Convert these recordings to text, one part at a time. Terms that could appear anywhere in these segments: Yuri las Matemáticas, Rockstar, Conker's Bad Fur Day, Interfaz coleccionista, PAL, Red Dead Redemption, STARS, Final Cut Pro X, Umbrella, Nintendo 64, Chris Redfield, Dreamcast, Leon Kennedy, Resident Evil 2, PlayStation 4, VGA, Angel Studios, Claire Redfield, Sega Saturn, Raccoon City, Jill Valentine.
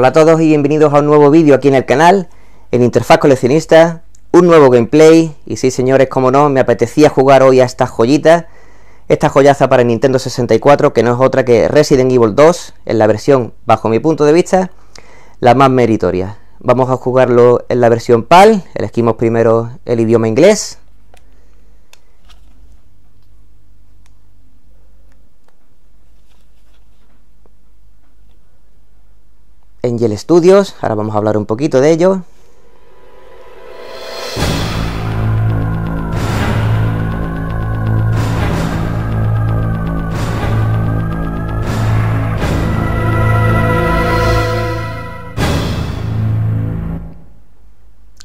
Hola a todos y bienvenidos a un nuevo vídeo aquí en el canal, en Interfaz Coleccionista, un nuevo gameplay. Y sí señores, como no, me apetecía jugar hoy a esta joyita, esta joyaza para Nintendo 64, que no es otra que Resident Evil 2, en la versión, bajo mi punto de vista, la más meritoria. Vamos a jugarlo en la versión PAL, elegimos primero el idioma inglés. Angel Studios, ahora vamos a hablar un poquito de ello.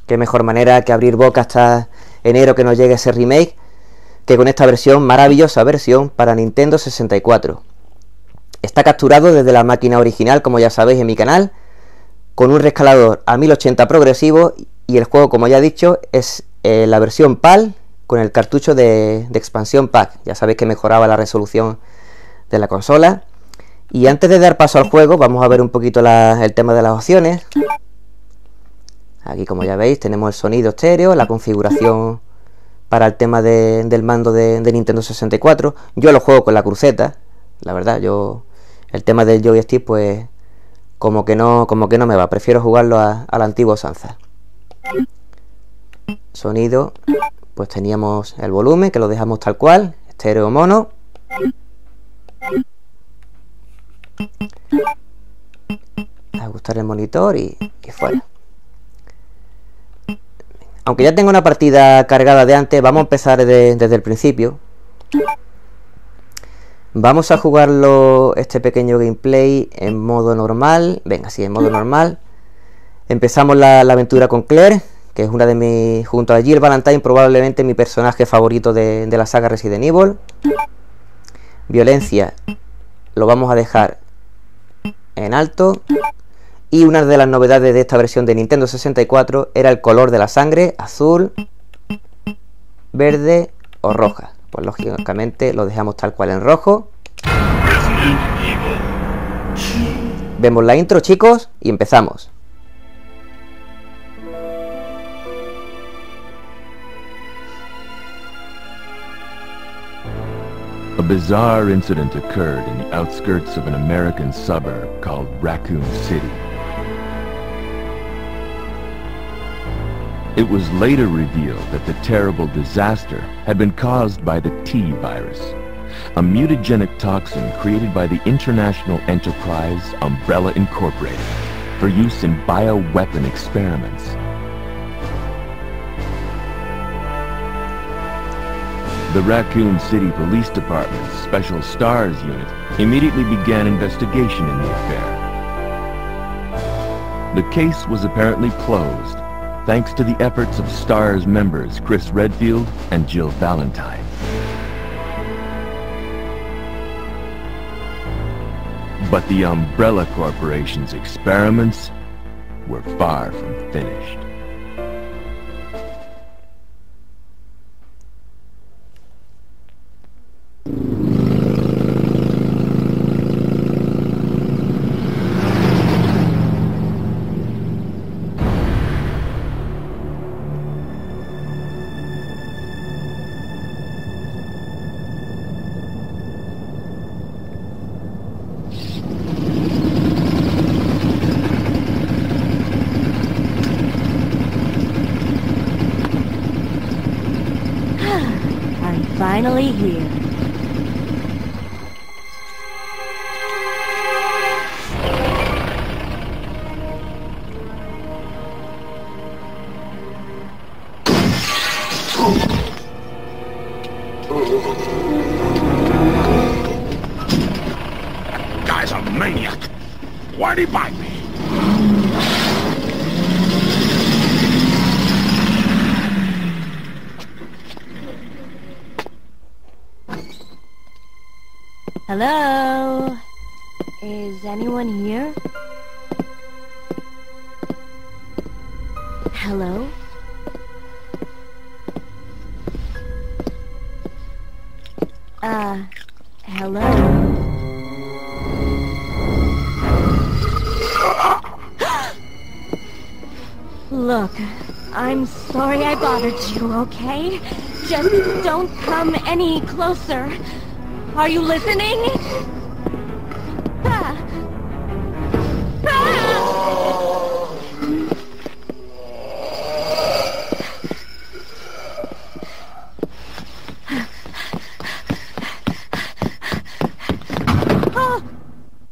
Qué mejor manera que abrir boca hasta enero que nos llegue ese remake, que con esta versión, maravillosa versión para Nintendo 64. Está capturado desde la máquina original, como ya sabéis en mi canal, con un rescalador a 1080 progresivo, y el juego, como ya he dicho, es la versión PAL con el cartucho de expansión pack. Ya sabéis que mejoraba la resolución de la consola. Y antes de dar paso al juego, vamos a ver un poquito el tema de las opciones. Aquí, como ya veis, tenemos el sonido estéreo, la configuración para el tema del mando de Nintendo 64. Yo lo juego con la cruceta, la verdad. Yo el tema del joystick, pues como que no me va. Prefiero jugarlo a la antigua usanza. Sonido, pues teníamos el volumen, que lo dejamos tal cual, estéreo mono. Ajustar el monitor y fuera. Aunque ya tengo una partida cargada de antes, vamos a empezar desde el principio. Vamos a jugarlo, este pequeño gameplay, en modo normal. Venga, sí, en modo normal. Empezamos la aventura con Claire, que es una de mis, junto a Jill Valentine, probablemente mi personaje favorito de la saga Resident Evil. Violencia lo vamos a dejar en alto. Y una de las novedades de esta versión de Nintendo 64 era el color de la sangre: azul, verde o roja. Pues lógicamente lo dejamos tal cual en rojo. Vemos la intro, chicos, y empezamos. A bizarre incident occurred in the outskirts of an American suburb called Raccoon City. It was later revealed that the terrible disaster had been caused by the T virus, a mutagenic toxin created by the international enterprise Umbrella Incorporated for use in bioweapon experiments. The Raccoon City Police Department's Special STARS unit immediately began investigation in the affair. The case was apparently closed, thanks to the efforts of STARS members Chris Redfield and Jill Valentine. But the Umbrella Corporation's experiments were far from finished. Finally here. That guy's a maniac. Why'd he bite me? Hello? Is anyone here? Hello? Hello? Look, I'm sorry I bothered you, okay? Just don't come any closer. Are you listening?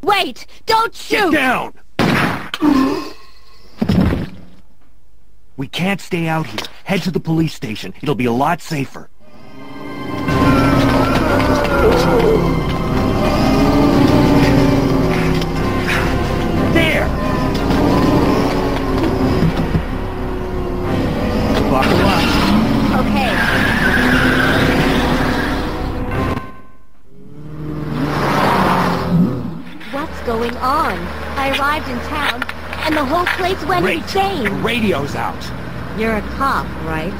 Wait! Don't shoot! Get down! We can't stay out here. Head to the police station. It'll be a lot safer. There! Buckle up. Okay. Going on. I arrived in town, and the whole place went insane. The radio's out. You're a cop, right?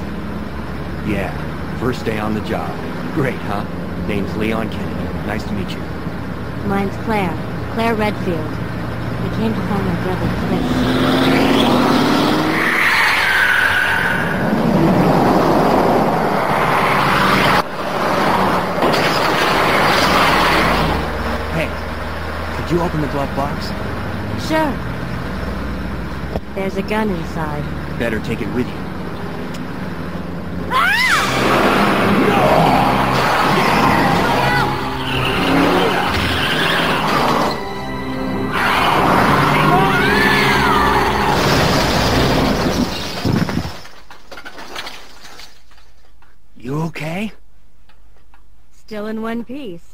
Yeah. First day on the job. Great, huh? Name's Leon Kennedy. Nice to meet you. Mine's Claire. Claire Redfield. We came to find my brother, Chris. Hey. Did you open the glove box? Sure. There's a gun inside. Better take it with you. You okay? Still in one piece.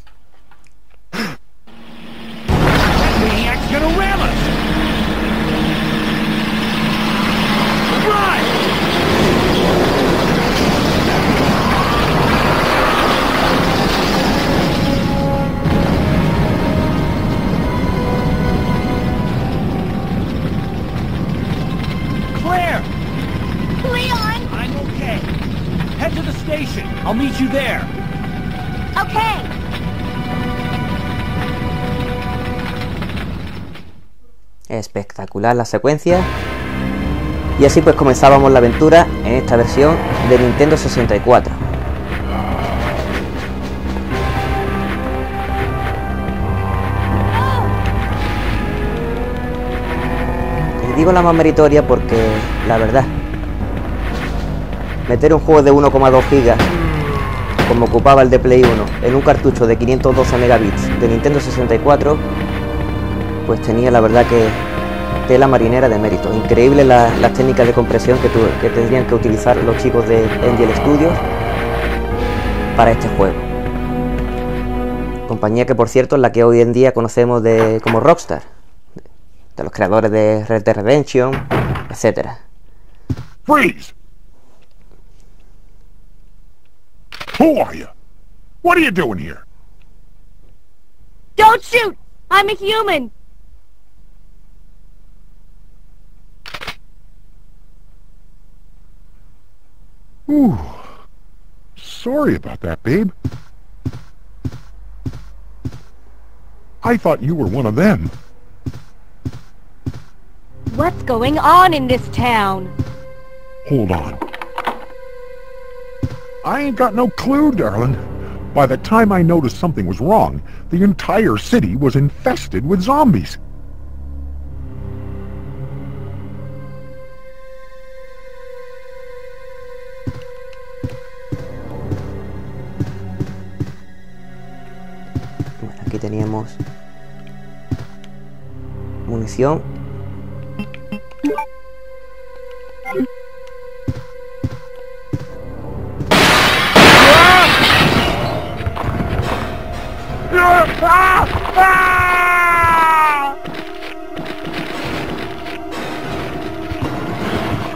Gonna ram us! Run! Claire! Leon! I'm okay. Head to the station. I'll meet you there. Okay. Espectacular la secuencia. Y así pues comenzábamos la aventura en esta versión de Nintendo 64. Les digo la más meritoria porque, la verdad, meter un juego de 1,2 gigas como ocupaba el de Play 1 en un cartucho de 512 megabits de Nintendo 64, pues tenía la verdad que tela marinera de mérito. Increíble las técnicas de compresión que tendrían que utilizar los chicos de Angel Studios para este juego. Compañía que, por cierto, es la que hoy en día conocemos como Rockstar, de los creadores de Red Dead Redemption, etc. Freeze. Who are you? What are you doing here? Don't shoot. I'm a human. Ooh, sorry about that, babe. I thought you were one of them. What's going on in this town? Hold on. I ain't got no clue, darling. By the time I noticed something was wrong, the entire city was infested with zombies. Aquí teníamos munición.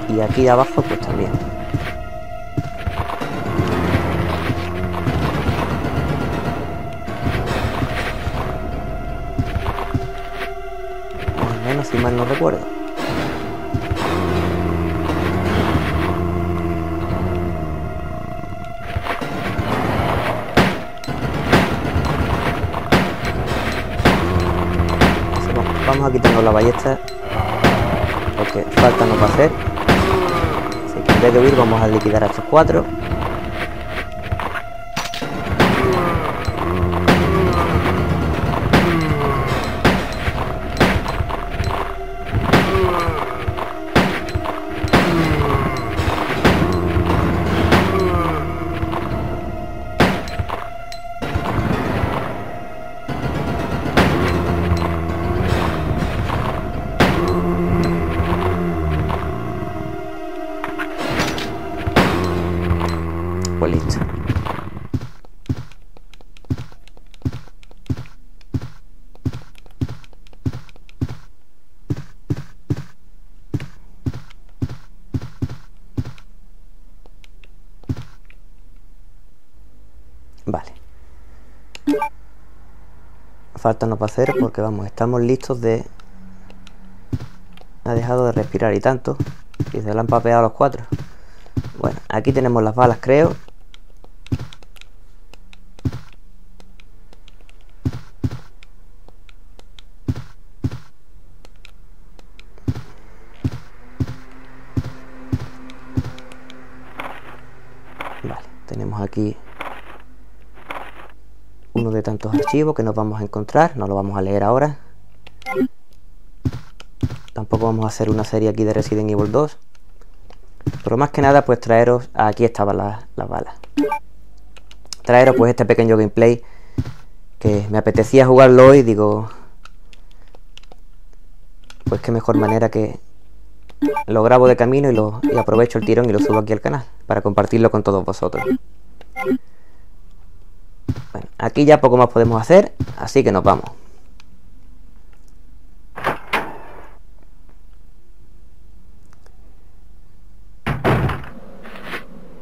Y aquí abajo pues también. Si mal no recuerdo. Vamos a quitarnos la ballesta porque falta nos va a hacer. en vez de huir vamos a liquidar a estos cuatro. Vale. Falta no para hacer porque vamos, estamos listos de... Ha dejado de respirar y tanto. Y se lo han papeado a los cuatro. Bueno, aquí tenemos las balas, creo. Vale, tenemos aquí uno de tantos archivos que nos vamos a encontrar, no lo vamos a leer ahora. Tampoco vamos a hacer una serie aquí de Resident Evil 2. Pero más que nada, pues traeros... Aquí estaban las balas. Traeros pues este pequeño gameplay que me apetecía jugarlo hoy, digo... Pues qué mejor manera que lo grabo de camino y aprovecho el tirón y lo subo aquí al canal para compartirlo con todos vosotros. Bueno, aquí ya poco más podemos hacer, así que nos vamos.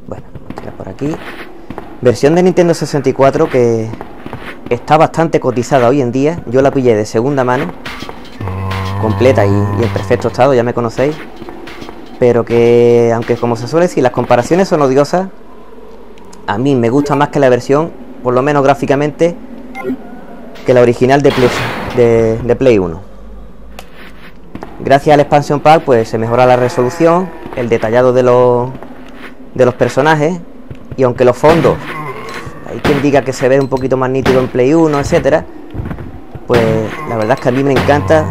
Bueno, ya por aquí. Versión de Nintendo 64 que está bastante cotizada hoy en día. Yo la pillé de segunda mano, completa y en perfecto estado, ya me conocéis. Pero que, aunque como se suele decir, las comparaciones son odiosas, a mí me gusta más que la versión... Por lo menos gráficamente, que la original de Play 1. Gracias al Expansion Pack pues se mejora la resolución, el detallado de los personajes. Y aunque los fondos, hay quien diga que se ve un poquito más nítido en Play 1, etcétera, pues la verdad es que a mí me encanta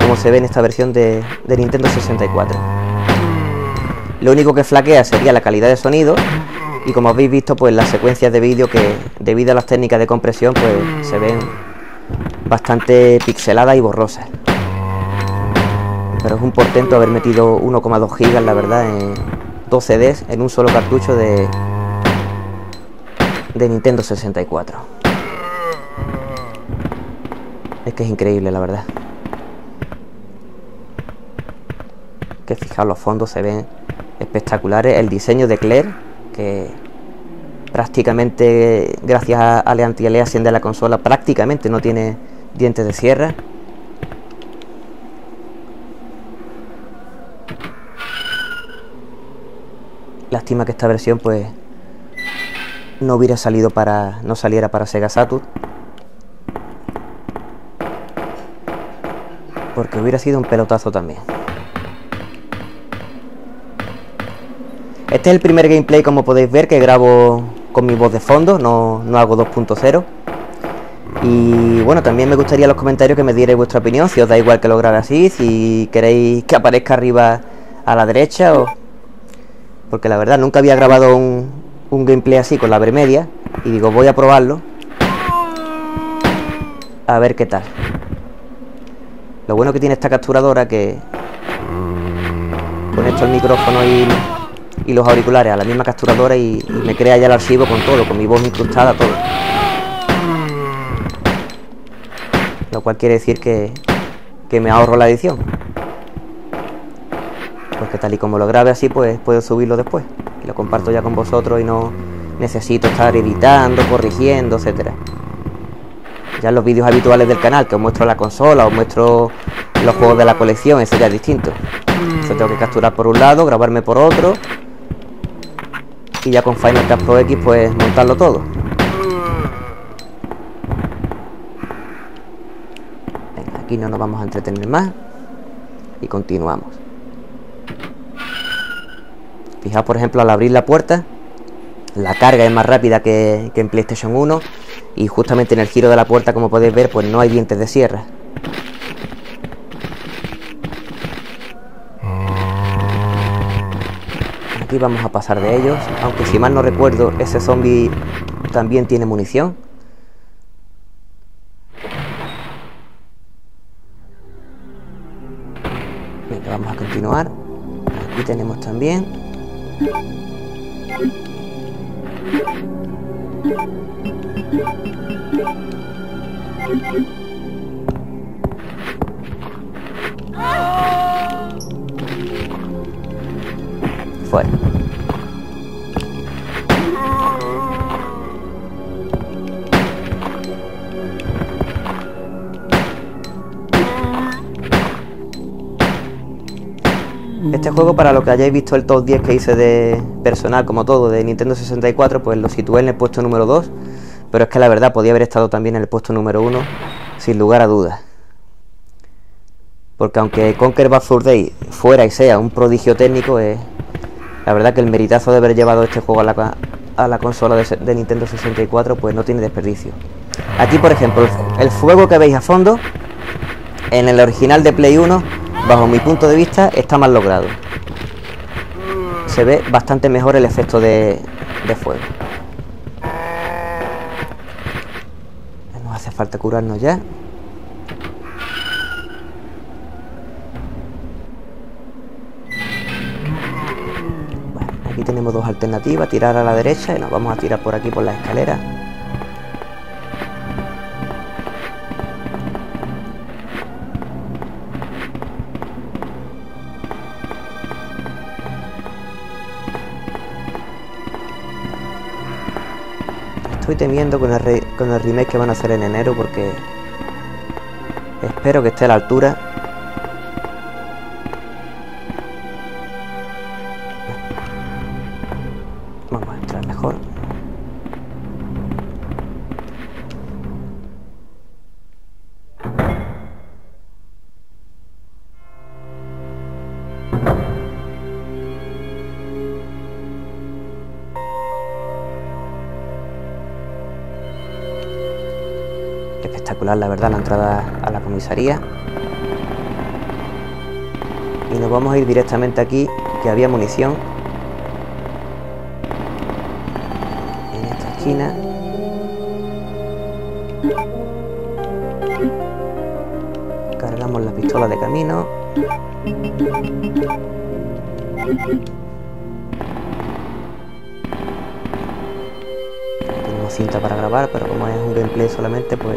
cómo se ve en esta versión de Nintendo 64. Lo único que flaquea sería la calidad de sonido. Y como habéis visto, pues las secuencias de vídeo que, debido a las técnicas de compresión, pues se ven bastante pixeladas y borrosas. Pero es un portento haber metido 1,2 gigas, la verdad, en 2 CDs en un solo cartucho de Nintendo 64. Es que es increíble, la verdad. Que fijaos, los fondos se ven espectaculares. El diseño de Claire, que prácticamente, gracias al anti-aliasing de la consola, prácticamente no tiene dientes de sierra. Lástima que esta versión pues no hubiera salido para... no saliera para Sega Saturn, porque hubiera sido un pelotazo también. Este es el primer gameplay, como podéis ver, que grabo con mi voz de fondo, no hago 2.0. Y bueno, también me gustaría en los comentarios que me dierais vuestra opinión, si os da igual que lo grabe así, si queréis que aparezca arriba a la derecha o... Porque la verdad nunca había grabado un gameplay así con la vermedia y digo, voy a probarlo a ver qué tal. Lo bueno que tiene esta capturadora, que conecto el micrófono y los auriculares a la misma capturadora y me crea ya el archivo con todo, con mi voz incrustada, todo. Lo cual quiere decir que me ahorro la edición, porque tal y como lo grabe así, pues puedo subirlo después y lo comparto ya con vosotros y no necesito estar editando, corrigiendo, etcétera. Ya en los vídeos habituales del canal, que os muestro la consola, os muestro los juegos de la colección, eso ya es distinto. Eso tengo que capturar por un lado, grabarme por otro. Y ya con Final Cut Pro X pues montarlo todo. Venga, aquí no nos vamos a entretener más y continuamos. Fijaos, por ejemplo, al abrir la puerta, la carga es más rápida que en PlayStation 1. Y justamente en el giro de la puerta, como podéis ver, pues no hay dientes de sierra. Aquí vamos a pasar de ellos, aunque si mal no recuerdo, ese zombie también tiene munición. Venga, vamos a continuar. Aquí tenemos también. Fuera. Este juego, para lo que hayáis visto el top 10 que hice de personal, como todo, de Nintendo 64, pues lo situé en el puesto número 2. Pero es que la verdad podía haber estado también en el puesto número 1, sin lugar a dudas. Porque aunque Conker's Bad Fur Day fuera y sea un prodigio técnico, la verdad que el meritazo de haber llevado este juego a la consola de Nintendo 64 pues no tiene desperdicio. Aquí, por ejemplo, el fuego que veis a fondo, en el original de Play 1, bajo mi punto de vista, está mal logrado. Se ve bastante mejor el efecto de fuego. Hace falta curarnos ya. Bueno, aquí tenemos dos alternativas: tirar a la derecha, y nos vamos a tirar por aquí, por la escalera. Estoy temiendo con el remake que van a hacer en enero, porque espero que esté a la altura. Vamos a entrar mejor. Espectacular, la verdad, la entrada a la comisaría. Y nos vamos a ir directamente aquí, que había munición en esta esquina. Cargamos la pistola de camino. Cinta para grabar, pero como es un gameplay solamente, pues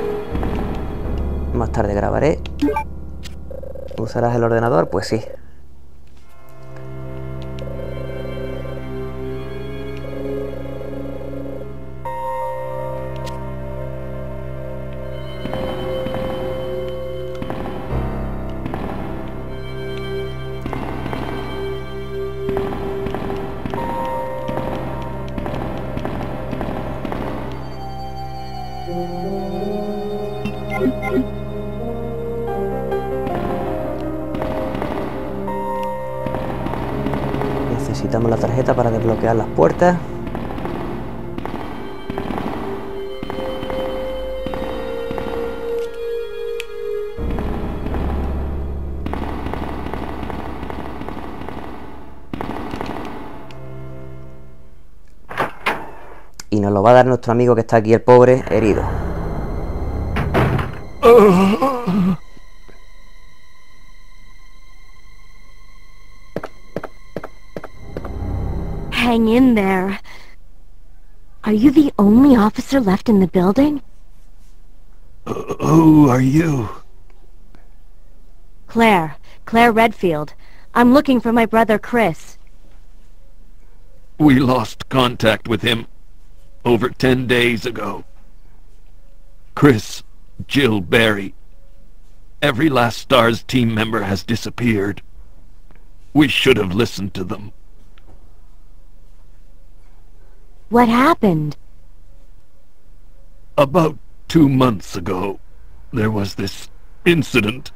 más tarde grabaré. ¿Usarás el ordenador? Pues sí. Necesitamos la tarjeta para desbloquear las puertas. Y nos lo va a dar nuestro amigo que está aquí, el pobre, herido. Hang in there. Are you the only officer left in the building? Who are you? Claire Redfield. I'm looking for my brother Chris. We lost contact with him over 10 days ago. Chris, Jill, Barry, every last STARS team member has disappeared. We should have listened to them. What happened? About 2 months ago, there was this incident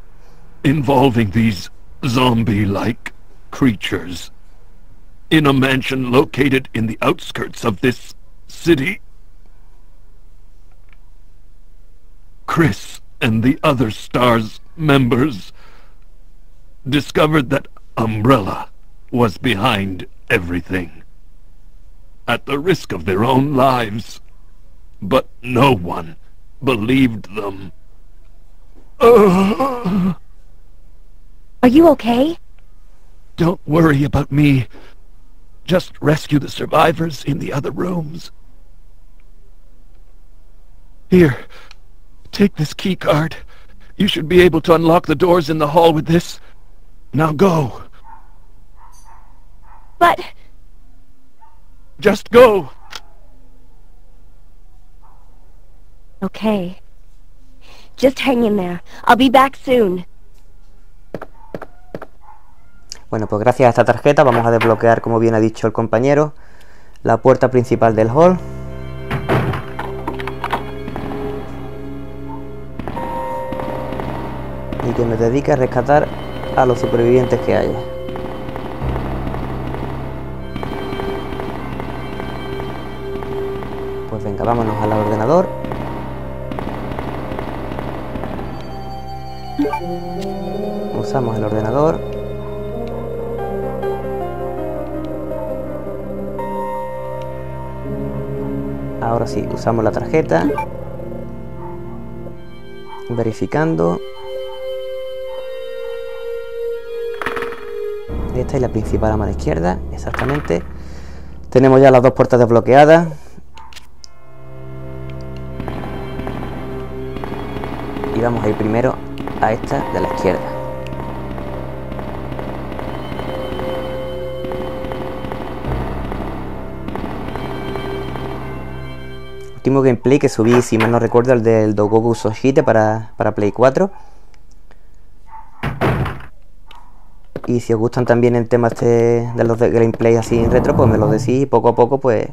involving these zombie-like creatures. in a mansion located in the outskirts of this city. Chris and the other STARS members discovered that Umbrella was behind everything, at the risk of their own lives, but no one believed them. Are you okay? Don't worry about me. Just rescue the survivors in the other rooms. Here, take this key card. You should be able to unlock the doors in the hall with this. Now go. But... just go. Okay. Just hang in there. I'll be back soon. Bueno, pues gracias a esta tarjeta vamos a desbloquear, como bien ha dicho el compañero, la puerta principal del hall. Y que nos dedica a rescatar a los supervivientes que haya. Pues venga, vámonos al ordenador. Usamos el ordenador. Ahora sí, usamos la tarjeta. Verificando. Esta es la principal a mano izquierda, exactamente. Tenemos ya las dos puertas desbloqueadas. Y vamos a ir primero a esta de la izquierda. Último gameplay que subí, si mal no recuerdo, el del Dogoku Soshite para Play 4. Y si os gustan también el tema este de los gameplays así en retro, pues me lo decís y poco a poco pues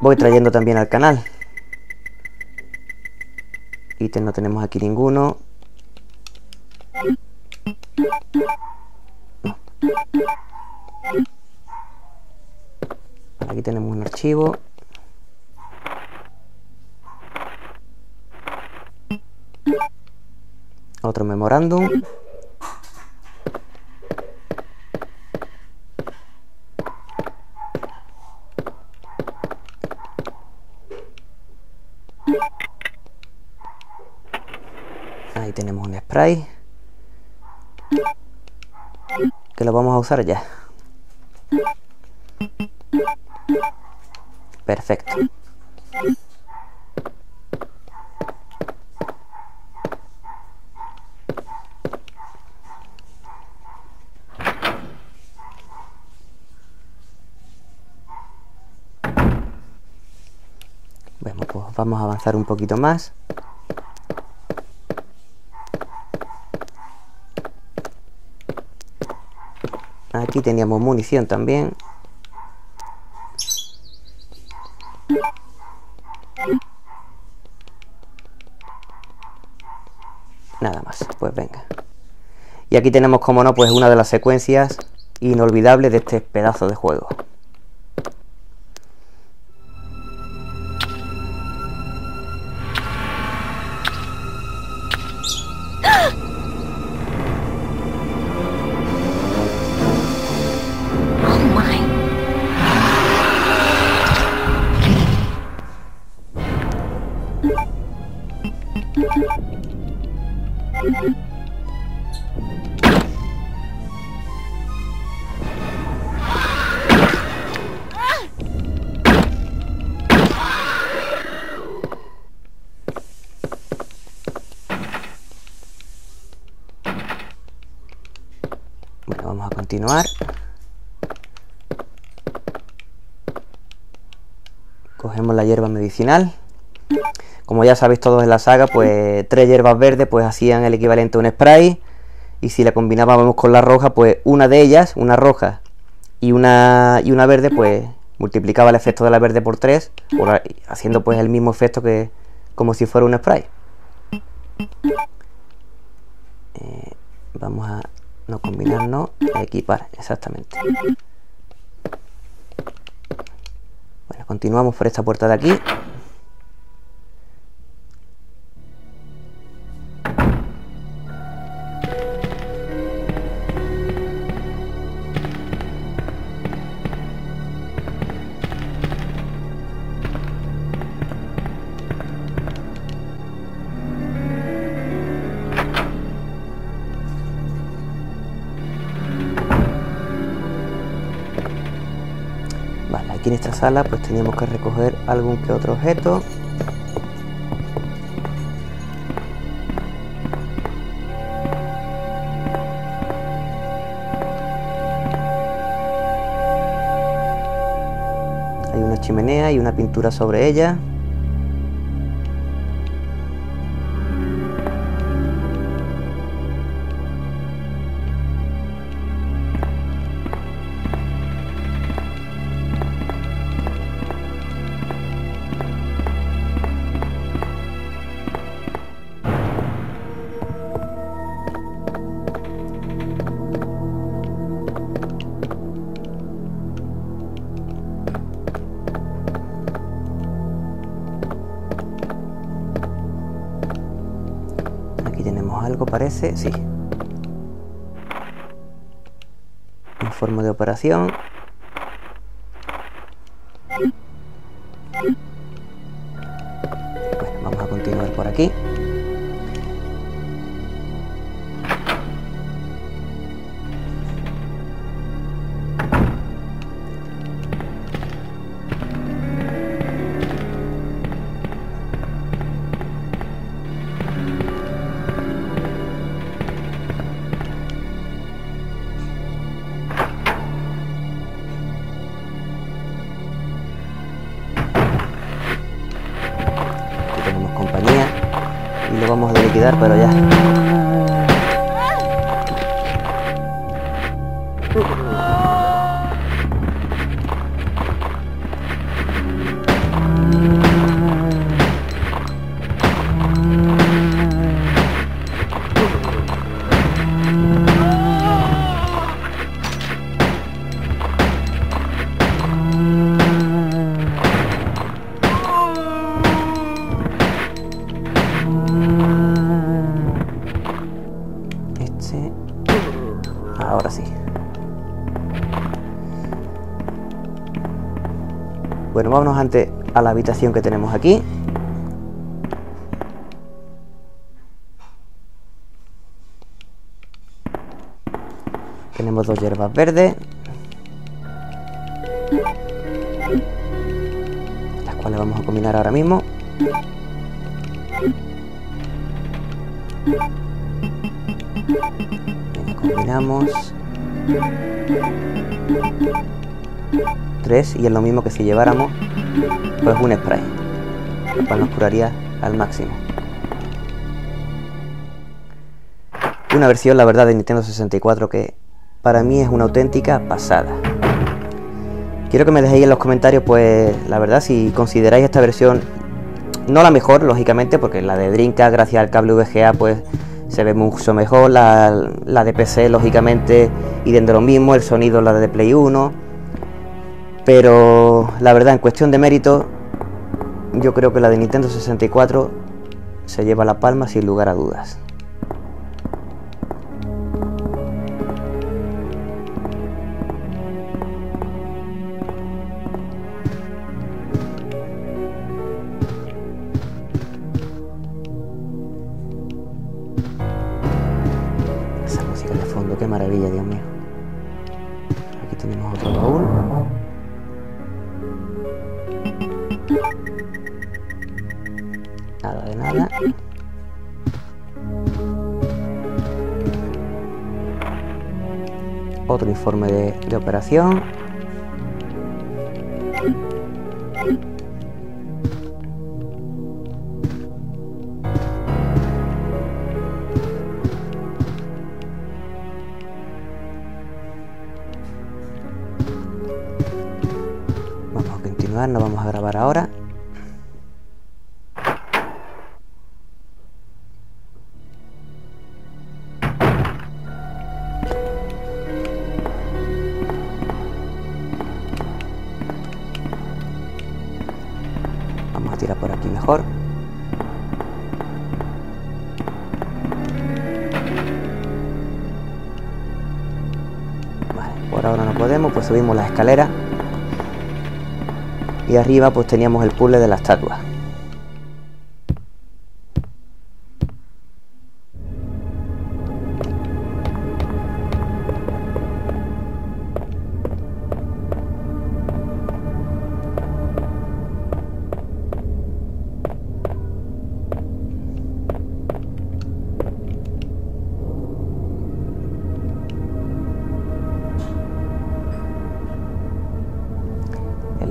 voy trayendo también al canal. Ítem no tenemos aquí ninguno. No. Aquí tenemos un archivo. Otro memorándum. Ahí tenemos un spray que lo vamos a usar ya. Perfecto. Bueno, pues vamos a avanzar un poquito más. Aquí teníamos munición también. Nada más, pues venga. Y aquí tenemos, como no, pues una de las secuencias inolvidables de este pedazo de juego. Bueno, vamos a continuar . Cogemos la hierba medicinal. Como ya sabéis todos en la saga, pues 3 hierbas verdes pues hacían el equivalente a un spray. Y si la combinábamos con la roja, pues una de ellas, una roja y una verde, pues multiplicaba el efecto de la verde por 3, haciendo pues el mismo efecto que como si fuera un spray. Vamos a no combinar, no, equipar, exactamente. Bueno, continuamos por esta puerta de aquí. Aquí en esta sala pues teníamos que recoger algún que otro objeto. Hay una chimenea y una pintura sobre ella. Parece, sí. Informe de operación. Bueno, vamos a continuar por aquí. Vamos a liquidar, pero ya. Ahora sí. Bueno, vámonos antes a la habitación que tenemos aquí. Tenemos dos hierbas verdes, las cuales vamos a combinar ahora mismo. Combinamos 3 y es lo mismo que si lleváramos pues un spray, lo cual nos curaría al máximo. Una versión, la verdad, de Nintendo 64 que para mí es una auténtica pasada. Quiero que me dejéis en los comentarios pues la verdad si consideráis esta versión, no la mejor lógicamente, porque la de Dreamcast gracias al cable VGA pues se ve mucho mejor, la de PC lógicamente y de lo mismo, el sonido la de Play 1, pero la verdad en cuestión de mérito yo creo que la de Nintendo 64 se lleva la palma sin lugar a dudas. Qué maravilla, Dios mío. Aquí tenemos otro baúl. Nada de nada. Otro informe de operación. No vamos a grabar ahora. Por ahora no podemos, pues subimos las escaleras. Y arriba pues teníamos el puzzle de la estatua.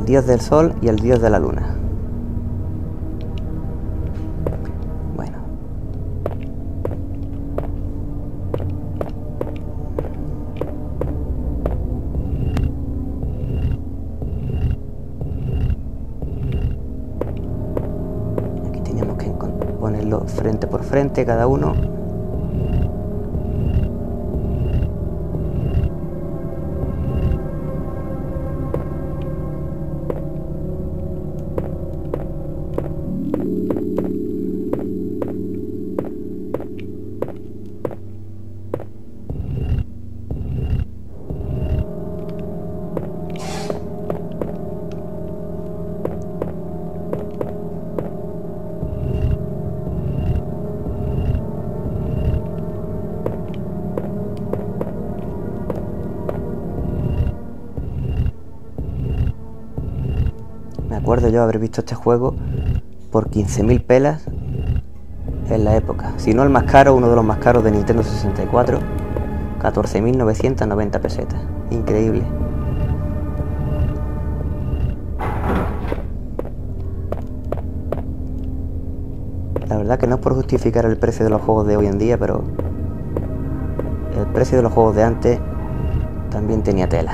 Dios del sol y el dios de la luna. Bueno, aquí teníamos que ponerlo frente por frente cada uno. Recuerdo yo haber visto este juego por 15.000 pelas en la época, si no el más caro, uno de los más caros de Nintendo 64, 14.990 pesetas, increíble. La verdad que no es por justificar el precio de los juegos de hoy en día, pero el precio de los juegos de antes también tenía tela.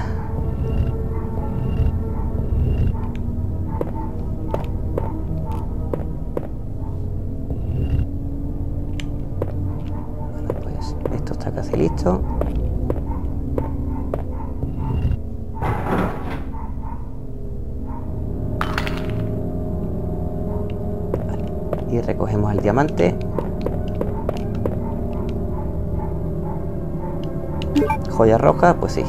Listo. Vale. Y recogemos el diamante. Joya roja, pues sí.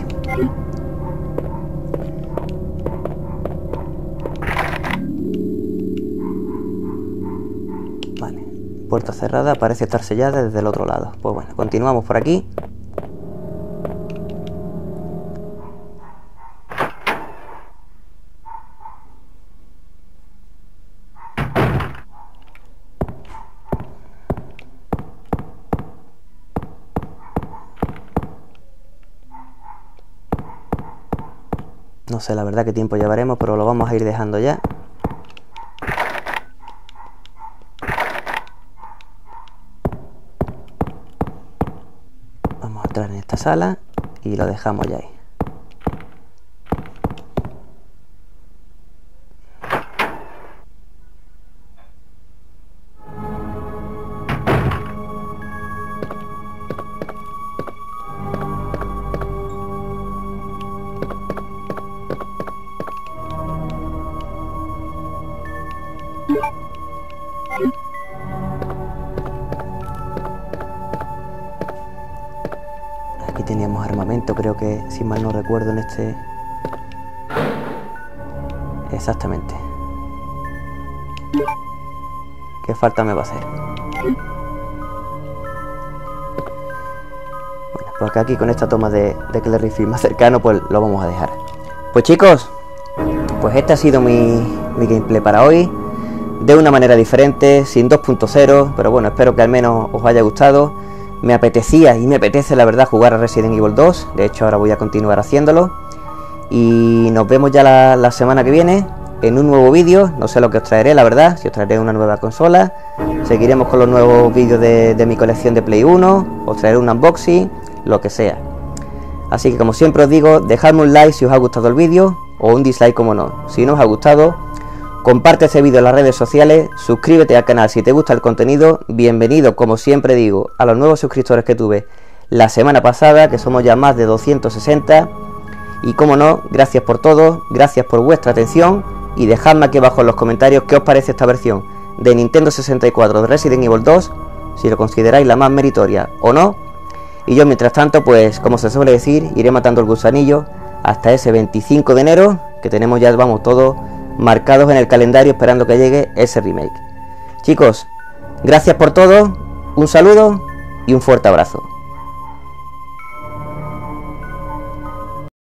Vale. Puerta cerrada, parece estar sellada desde el otro lado. Pues bueno, continuamos por aquí. No sé la verdad qué tiempo llevaremos, pero lo vamos a ir dejando ya. Vamos a entrar en esta sala y lo dejamos ya ahí. Aquí teníamos armamento, creo que, si mal no recuerdo, en este... Exactamente. ¿Qué falta me va a hacer? Bueno, pues aquí con esta toma de Claire Redfield más cercano, pues lo vamos a dejar. Pues chicos, pues este ha sido mi gameplay para hoy. De una manera diferente, sin 2.0, pero bueno, espero que al menos os haya gustado. Me apetecía y me apetece la verdad jugar a Resident Evil 2, de hecho ahora voy a continuar haciéndolo. Y nos vemos ya la semana que viene en un nuevo vídeo, no sé lo que os traeré la verdad, si os traeré una nueva consola. Seguiremos con los nuevos vídeos de mi colección de Play 1, os traeré un unboxing, lo que sea. Así que como siempre os digo, dejadme un like si os ha gustado el vídeo, o un dislike como no, si no os ha gustado. Comparte este vídeo en las redes sociales, suscríbete al canal si te gusta el contenido, bienvenido como siempre digo a los nuevos suscriptores que tuve la semana pasada, que somos ya más de 260, y como no, gracias por todo, gracias por vuestra atención, y dejadme aquí abajo en los comentarios qué os parece esta versión de Nintendo 64 de Resident Evil 2, si lo consideráis la más meritoria o no, Y yo mientras tanto, pues como se suele decir, iré matando el gusanillo hasta ese 25 de enero, que tenemos ya, vamos, todos marcados en el calendario esperando que llegue ese remake. Chicos, gracias por todo, un saludo y un fuerte abrazo.